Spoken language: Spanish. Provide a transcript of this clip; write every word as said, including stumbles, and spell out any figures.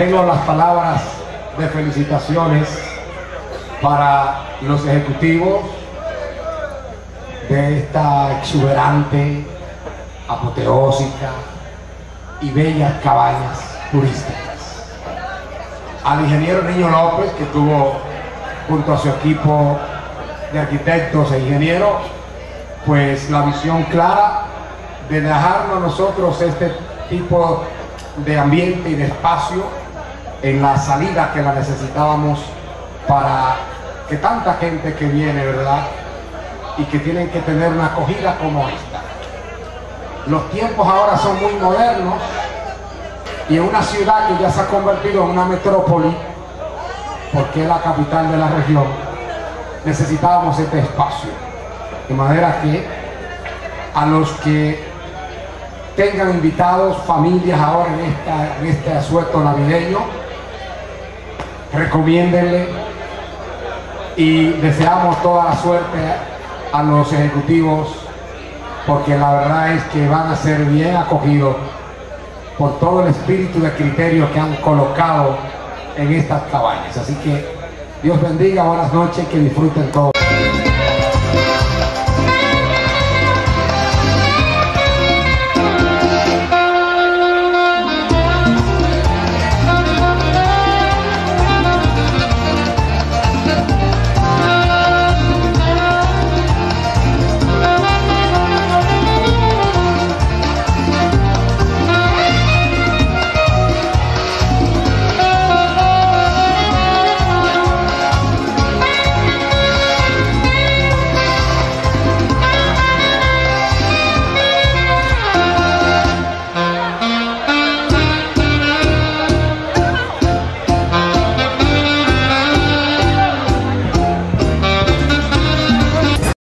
mantengo las palabras de felicitaciones para los ejecutivos de esta exuberante, apoteósica y bellas cabañas turísticas. Al ingeniero Niño López, que tuvo junto a su equipo de arquitectos e ingenieros, pues la visión clara de dejarnos a nosotros este tipo de ambiente y de espacio en la salida que la necesitábamos para que tanta gente que viene, ¿verdad? Y que tienen que tener una acogida como esta. Los tiempos ahora son muy modernos y en una ciudad que ya se ha convertido en una metrópoli, porque es la capital de la región, necesitábamos este espacio. De manera que a los que tengan invitados, familias ahora en, esta, en este asueto navideño, recomiéndenle y deseamos toda la suerte a los ejecutivos, porque la verdad es que van a ser bien acogidos por todo el espíritu de criterio que han colocado en estas cabañas. Así que Dios bendiga, buenas noches, que disfruten todos.